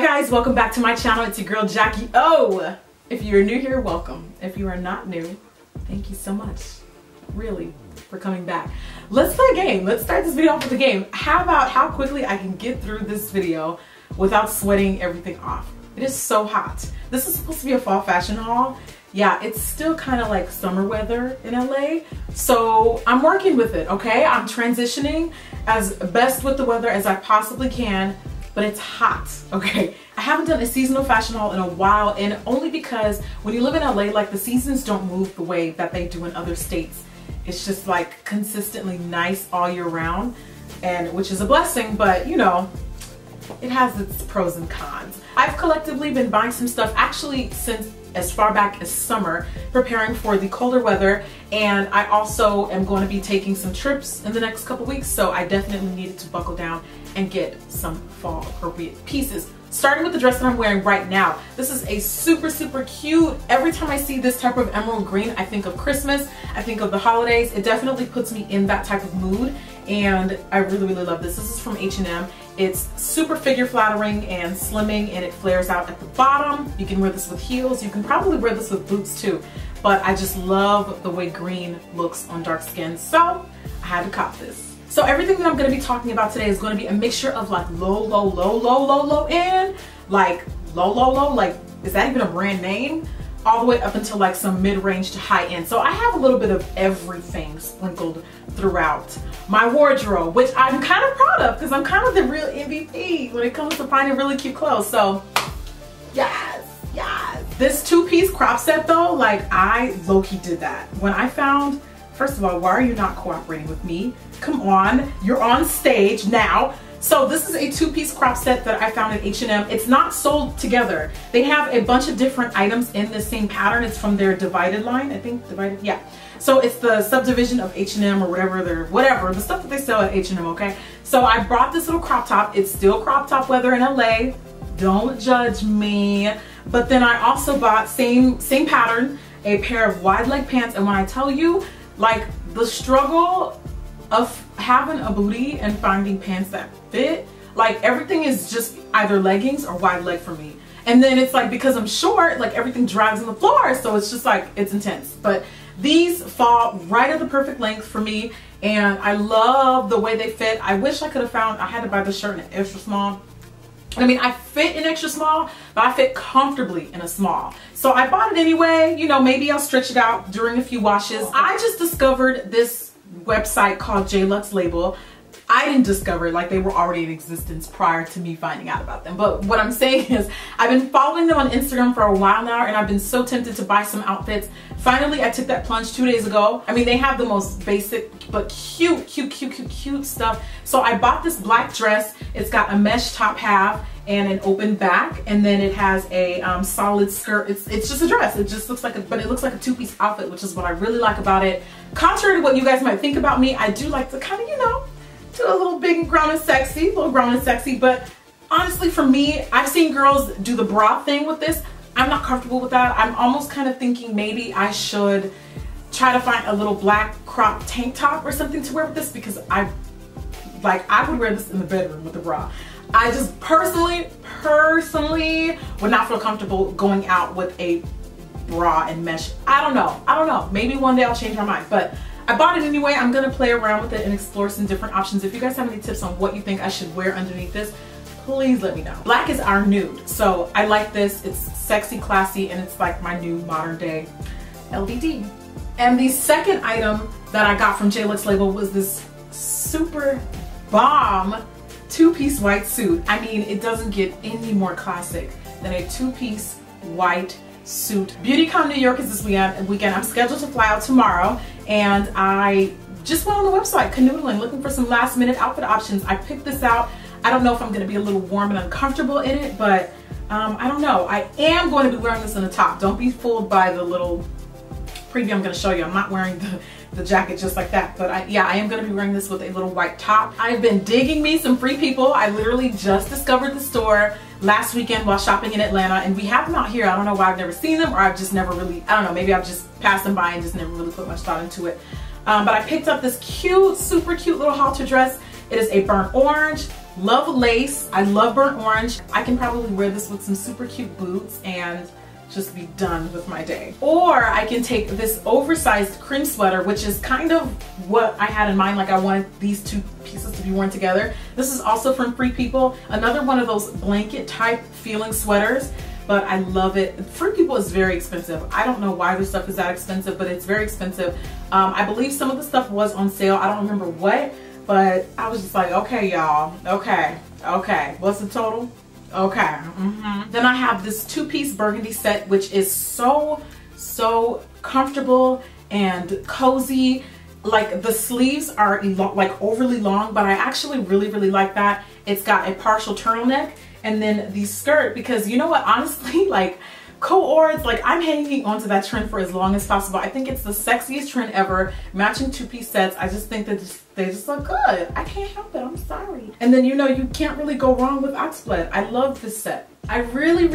Hi guys, welcome back to my channel. It's your girl Jackie O. If you're new here, welcome. If you are not new, thank you so much, really, for coming back. Let's play a game. Let's start this video off with a game. How about how quickly I can get through this video without sweating everything off. It is so hot. This is supposed to be a fall fashion haul. Yeah, it's still kind of like summer weather in LA, so I'm working with it, okay? I'm transitioning as best with the weather as I possibly can, but it's hot, okay? I haven't done a seasonal fashion haul in a while, and only because when you live in LA, like, the seasons don't move the way that they do in other states. It's just like consistently nice all year round, and which is a blessing, but you know, it has its pros and cons. I've collectively been buying some stuff actually since as far back as summer, preparing for the colder weather, and I also am going to be taking some trips in the next couple weeks, so I definitely needed to buckle down and get some fall appropriate pieces. Starting with the dress that I'm wearing right now. This is a super, super cute. Every time I see this type of emerald green, I think of Christmas, I think of the holidays. It definitely puts me in that type of mood, and I really, really love this. This is from H&M. It's super figure flattering and slimming, and it flares out at the bottom. You can wear this with heels. You can probably wear this with boots too, but I just love the way green looks on dark skin, so I had to cop this. So everything that I'm gonna be talking about today is gonna be a mixture of like low, low, low, like, is that even a brand name? All the way up until like some mid-range to high-end. So I have a little bit of everything sprinkled throughout my wardrobe, which I'm kind of proud of because I'm kind of the real MVP when it comes to finding really cute clothes. So yes, yes. This two-piece crop set though, like, I low-key did that. When I found, first of all, why are you not cooperating with me? Come on, you're on stage now. So this is a two-piece crop set that I found at H&M. It's not sold together. They have a bunch of different items in the same pattern. It's from their Divided line, I think, Divided, yeah. So it's the subdivision of H&M or whatever, the stuff that they sell at H&M, okay? So I brought this little crop top. It's still crop top weather in LA. Don't judge me. But then I also bought, same pattern, a pair of wide leg pants. And when I tell you, like, the struggle of having a booty and finding pants that fit, like, everything is just either leggings or wide leg for me. And then it's like, because I'm short, like, everything drags on the floor, so it's just like, it's intense. But these fall right at the perfect length for me, and I love the way they fit. I wish I could have found, I had to buy this shirt in an extra small. I mean, I fit in extra small, but I fit comfortably in a small. So I bought it anyway. You know, maybe I'll stretch it out during a few washes. I just discovered this website called JLux Label. I didn't discover it, like, they were already in existence prior to me finding out about them. But what I'm saying is, I've been following them on Instagram for a while now, and I've been so tempted to buy some outfits. Finally, I took that plunge 2 days ago. I mean, they have the most basic but cute, cute, cute, cute, cute stuff. So I bought this black dress. It's got a mesh top half and an open back, and then it has a solid skirt. It's just a dress. It just looks like a, but it looks like a two-piece outfit, which is what I really like about it. Contrary to what you guys might think about me, I do like to kind of, you know, a little big and grown and sexy, but honestly, for me, I've seen girls do the bra thing with this. I'm not comfortable with that. I'm almost kind of thinking maybe I should try to find a little black crop tank top or something to wear with this, because I would wear this in the bedroom with the bra. I just personally would not feel comfortable going out with a bra and mesh. I don't know. Maybe one day I'll change my mind, but I bought it anyway. I'm gonna play around with it and explore some different options. If you guys have any tips on what you think I should wear underneath this, please let me know. Black is our nude, so I like this. It's sexy, classy, and it's like my new modern day LBD. And the second item that I got from JLux Label was this super bomb two-piece white suit. I mean, it doesn't get any more classic than a two-piece white suit. BeautyCon New York is this weekend. I'm scheduled to fly out tomorrow, and I just went on the website canoodling, looking for some last minute outfit options. I picked this out. I don't know if I'm gonna be a little warm and uncomfortable in it, but I don't know. I am going to be wearing this in a top. Don't be fooled by the little preview I'm gonna show you. I'm not wearing the jacket just like that, but I am gonna be wearing this with a little white top. I've been digging me some Free People. I literally just discovered the store last weekend while shopping in Atlanta, and we have them out here. I don't know why I've never seen them, or I've just never really, I don't know, maybe I've just passed them by and just never really put much thought into it. But I picked up this cute, super cute little halter dress. It is a burnt orange Love lace. I love burnt orange. I can probably wear this with some super cute boots and just be done with my day. Or I can take this oversized cream sweater, which is kind of what I had in mind. Like, I wanted these two pieces to be worn together. This is also from Free People. Another one of those blanket type feeling sweaters, but I love it. Free People is very expensive. I don't know why this stuff is that expensive, but it's very expensive. I believe some of the stuff was on sale. I don't remember what, but I was just like, okay, y'all, okay. What's the total? Okay. Then I have this two-piece burgundy set, which is so comfortable and cozy. Like, the sleeves are like overly long, but I actually really like that. It's got a partial turtleneck, and then the skirt, because you know what, honestly, like, co-ords, like, I'm hanging onto that trend for as long as possible. I think it's the sexiest trend ever, matching two-piece sets. I just think that they just look good. I can't help it, I'm sorry. And then, you know, you can't really go wrong with oxblood. I love this set. I really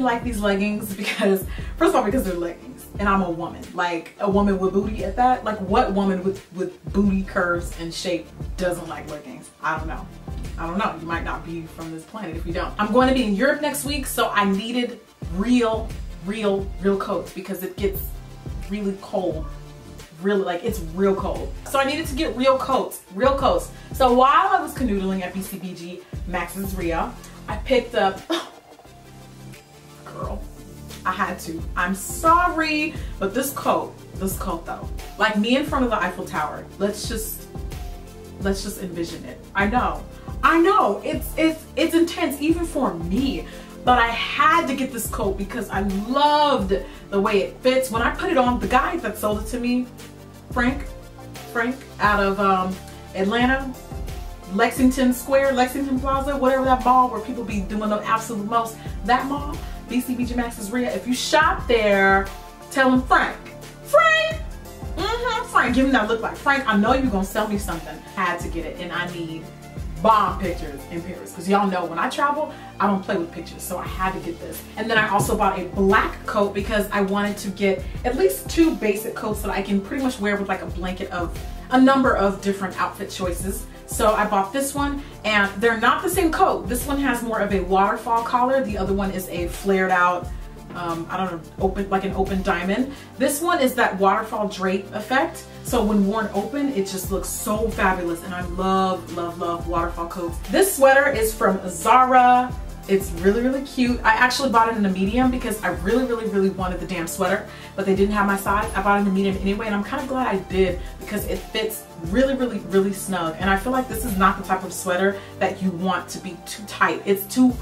like these leggings because, first of all, because they're leggings and I'm a woman. Like, a woman with booty at that. Like, what woman with booty curves and shape doesn't like leggings? I don't know. You might not be from this planet if you don't. I'm going to be in Europe next week, so I needed real coats because it gets really cold. Really, like, it's real cold. So I needed to get real coats. So while I was canoodling at BCBG Max Azria, I picked up, girl, I had to. I'm sorry, but this coat though, like, me in front of the Eiffel Tower. Let's just envision it. I know, it's intense even for me, but I had to get this coat because I loved the way it fits. When I put it on, the guy that sold it to me, Frank out of Atlanta, Lexington Square, Lexington Plaza, whatever that mall where people be doing the absolute most, that mall, BCBG Max Azria. If you shop there, tell him Frank. Frank, give me that look like Frank. I know you're gonna sell me something. I had to get it, and I need bomb pictures in Paris because y'all know when I travel, I don't play with pictures, so I had to get this. And then I also bought a black coat because I wanted to get at least two basic coats that I can pretty much wear with like a blanket of a number of different outfit choices. So I bought this one, and they're not the same coat. This one has more of a waterfall collar. The other one is a flared out, I don't know, like an open diamond. This one is that waterfall drape effect. So when worn open, it just looks so fabulous, and I love waterfall coats. This sweater is from Zara. It's really cute. I actually bought it in a medium because I really wanted the damn sweater, but they didn't have my size. I bought it in a medium anyway, and I'm kind of glad I did because it fits really snug. And I feel like this is not the type of sweater that you want to be too tight. It's too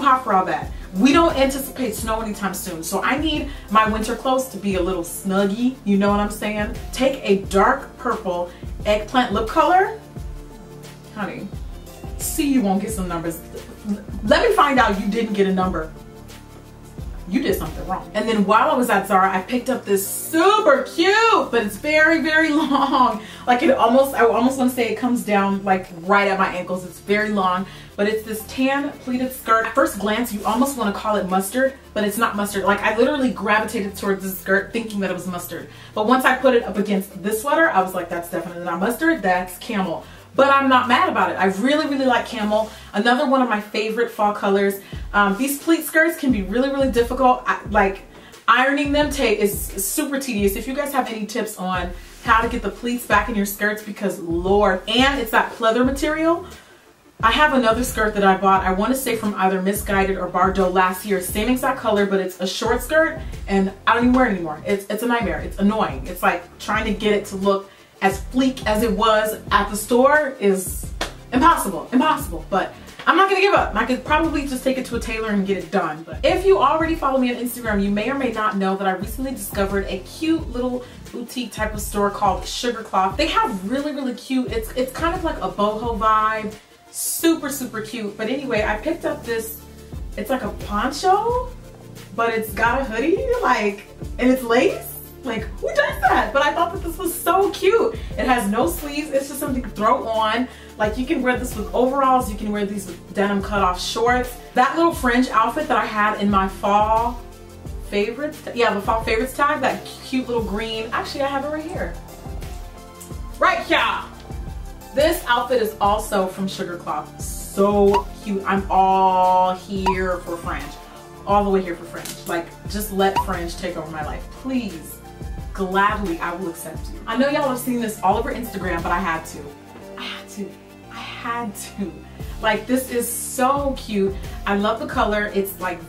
hot for all that. We don't anticipate snow anytime soon, so I need my winter clothes to be a little snuggy, you know what I'm saying? Take a dark purple eggplant lip color. Honey, see, you won't get some numbers. Let me find out you didn't get a number. You did something wrong. And then while I was at Zara, I picked up this super cute, but it's very long. Like, I almost want to say it comes down like right at my ankles. It's very long, but it's this tan pleated skirt. At first glance, you almost want to call it mustard, but it's not mustard. Like, I literally gravitated towards this skirt thinking that it was mustard. But once I put it up against this sweater, I was like, that's definitely not mustard, that's camel. But I'm not mad about it. I really like camel. Another one of my favorite fall colors. These pleat skirts can be really difficult. Like, ironing them is super tedious. If you guys have any tips on how to get the pleats back in your skirts, because Lord, and it's that pleather material. I have another skirt that I bought, I want to say from either Misguided or Bardot last year, same exact color, but it's a short skirt, and I don't even wear it anymore. It's a nightmare. It's annoying. It's like trying to get it to look as fleek as it was at the store is impossible, but I'm not gonna give up. I could probably just take it to a tailor and get it done. But if you already follow me on Instagram, you may or may not know that I recently discovered a cute little boutique type of store called Sugarcloth. They have really cute, it's kind of like a boho vibe, super cute. But anyway, I picked up this, it's like a poncho, but it's got a hoodie, like, and it's lace. Like, who does that? But I thought that this was so cute. It has no sleeves. It's just something to throw on. Like, you can wear this with overalls. You can wear these with denim cutoff shorts. That little fringe outfit that I had in my fall favorites, yeah, the fall favorites tag, that cute little green. Actually, I have it right here. Right here. This outfit is also from Sugarcloth. so cute. I'm all here for French. All the way here for French. Like, just let French take over my life. Please. Gladly, I will accept you. I know y'all have seen this all over Instagram, but I had to. Like, this is so cute. I love the color. It's like,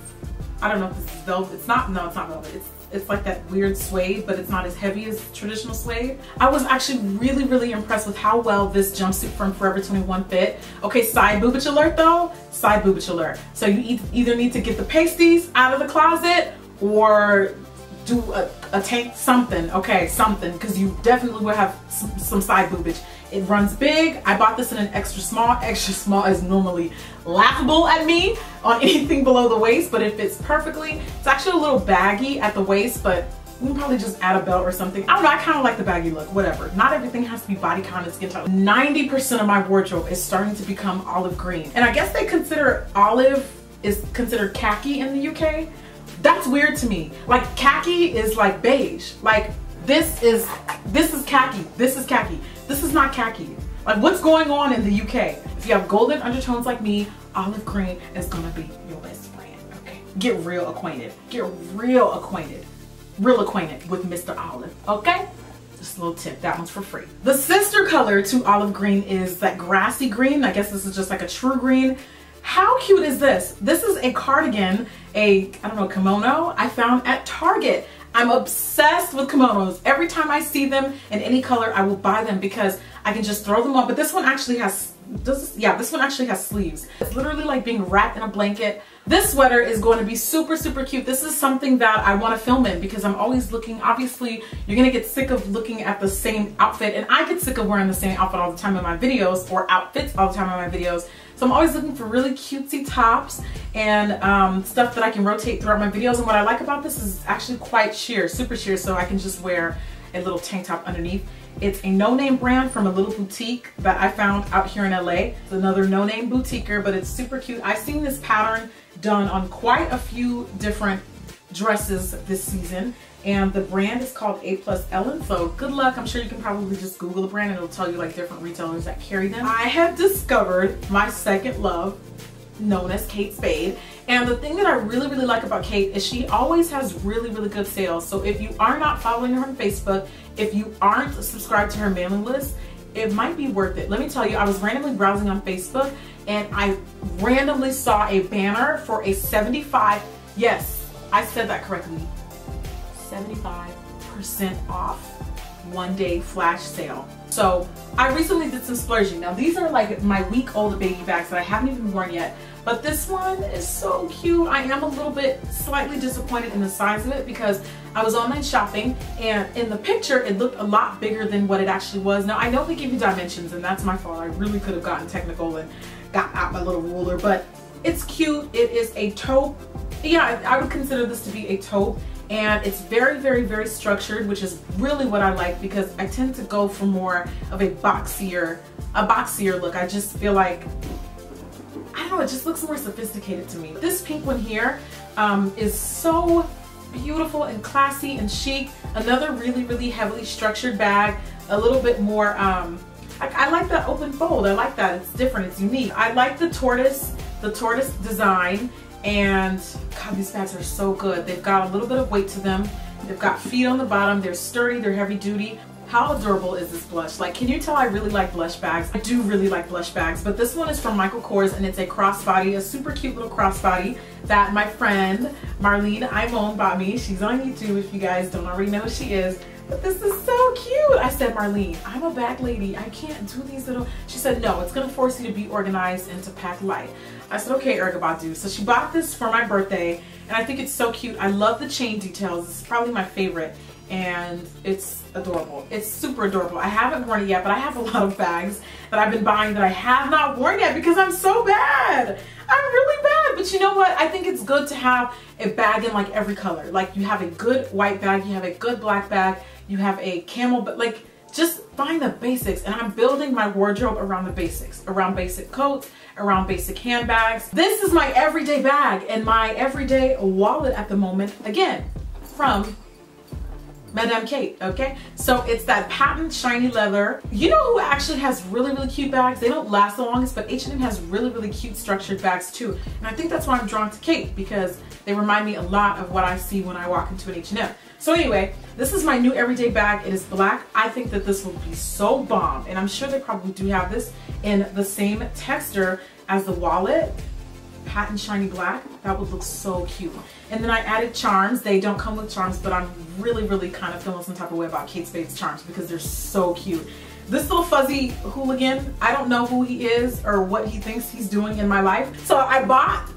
I don't know if this is velvet. It's not, no, it's not velvet. It's like that weird suede, but it's not as heavy as traditional suede. I was actually really, really impressed with how well this jumpsuit from Forever 21 fit. Okay, side boobage alert though. Side boobage alert. So you either need to get the pasties out of the closet or do a tank something, okay, something, because you definitely will have some side boobage. It runs big. I bought this in an extra small. Extra small is normally laughable at me on anything below the waist, but it fits perfectly. It's actually a little baggy at the waist, but we can probably just add a belt or something. I don't know, I kind of like the baggy look, whatever. Not everything has to be body con and skin tone. 90% of my wardrobe is starting to become olive green. And I guess they consider olive is considered khaki in the UK. That's weird to me. Like, khaki is like beige. Like, this is khaki. This is khaki. This is not khaki. Like, what's going on in the UK? If you have golden undertones like me, olive green is gonna be your best friend, okay? Get real acquainted. Get real acquainted. Real acquainted with Mr. Olive, okay? Just a little tip, that one's for free. The sister color to olive green is that grassy green. I guess this is just like a true green. How cute is this? This is a cardigan, I don't know, kimono I found at Target. I'm obsessed with kimonos. Every time I see them in any color, I will buy them because I can just throw them on. But this one actually has, this one actually has sleeves. It's literally like being wrapped in a blanket. This sweater is going to be super, super cute. This is something that I want to film in because I'm always looking, obviously, you're going to get sick of looking at the same outfit. And I get sick of wearing the same outfit all the time in my videos, or outfits all the time in my videos. So I'm always looking for really cutesy tops and stuff that I can rotate throughout my videos. And what I like about this is actually quite sheer, super sheer, so I can just wear a little tank top underneath. It's a no-name brand from a little boutique that I found out here in LA. It's another no-name boutiquer, but it's super cute. I've seen this pattern done on quite a few different dresses this season, and the brand is called A Plus Ellen, so good luck. I'm sure you can probably just Google the brand and it'll tell you like different retailers that carry them. I have discovered my second love, known as Kate Spade, and the thing that I really, really like about Kate is she always has really, really good sales. So if you are not following her on Facebook, if you aren't subscribed to her mailing list, it might be worth it. Let me tell you, I was randomly browsing on Facebook and I randomly saw a banner for a 75, yes, I said that correctly, 75% off one-day flash sale. So I recently did some splurging. Now these are like my week-old baby bags that I haven't even worn yet, but this one is so cute. I am a little bit slightly disappointed in the size of it because I was online shopping and in the picture it looked a lot bigger than what it actually was. Now I know they give you dimensions and that's my fault. I really could have gotten technical and got out my little ruler, but it's cute. It is a taupe. Yeah, I would consider this to be a taupe. And it's very, very, very structured, which is really what I like because I tend to go for more of a boxier look. I just feel like, I don't know, it just looks more sophisticated to me. This pink one here is so beautiful and classy and chic. Another really, really heavily structured bag, a little bit more, I like that open fold. I like that, it's different, it's unique. I like the tortoise design. And God, these bags are so good. They've got a little bit of weight to them. They've got feet on the bottom. They're sturdy, they're heavy duty. How adorable is this blush? Like, can you tell I really like blush bags? I do really like blush bags, but this one is from Michael Kors and it's a crossbody, a super cute little crossbody that my friend Marlene Ivone bought me. She's on YouTube if you guys don't already know who she is. But this is so cute. I said, Marlene, I'm a bag lady. I can't do these little. She said, no, it's gonna force you to be organized and to pack light. I said, okay, Erykah Badu. So she bought this for my birthday and I think it's so cute. I love the chain details. It's probably my favorite and it's adorable. It's super adorable. I haven't worn it yet, but I have a lot of bags that I've been buying that I have not worn yet because I'm so bad. I'm really bad, but you know what? I think it's good to have a bag in like every color. Like you have a good white bag, you have a good black bag, you have a camel, but like just find the basics. And I'm building my wardrobe around the basics, around basic coats, around basic handbags. This is my everyday bag and my everyday wallet at the moment, again, from Madame Kate, okay? So it's that patent shiny leather. You know who actually has really, really cute bags? They don't last the longest, but H&M has really, really cute structured bags too. And I think that's why I'm drawn to Kate, because they remind me a lot of what I see when I walk into an H&M. So anyway, this is my new everyday bag. It is black. I think that this will be so bomb. And I'm sure they probably do have this in the same texture as the wallet. Patent shiny black. That would look so cute. And then I added charms. They don't come with charms, but I'm really, really kind of feeling some type of way about Kate Spade's charms because they're so cute. This little fuzzy hooligan, I don't know who he is or what he thinks he's doing in my life. So I bought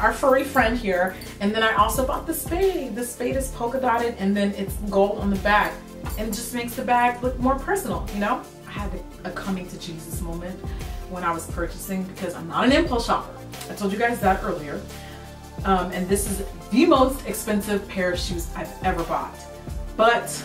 our furry friend here, and then I also bought the spade. The spade is polka dotted, and then it's gold on the back, and it just makes the bag look more personal, you know? I had a coming to Jesus moment when I was purchasing because I'm not an impulse shopper. I told you guys that earlier. And this is the most expensive pair of shoes I've ever bought. But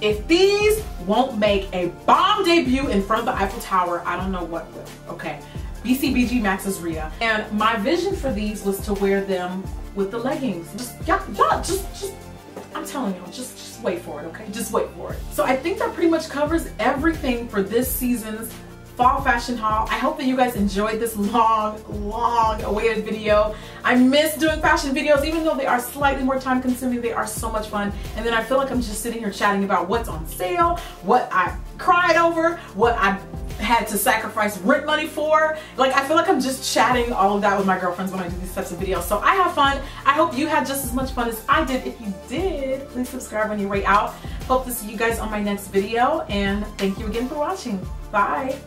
if these won't make a bomb debut in front of the Eiffel Tower, I don't know what will, okay? BCBG Max Azria. And my vision for these was to wear them with the leggings. Just I'm telling you, just wait for it, okay? Just wait for it. So I think that pretty much covers everything for this season's fall fashion haul. I hope that you guys enjoyed this long awaited video. I miss doing fashion videos, even though they are slightly more time consuming, they are so much fun. And then I feel like I'm just sitting here chatting about what's on sale, what I cried over, what I had to sacrifice rent money for. Like, I feel like I'm just chatting all of that with my girlfriends when I do these types of videos. So I have fun. I hope you had just as much fun as I did. If you did, please subscribe on your way out. Hope to see you guys on my next video, and thank you again for watching. Bye.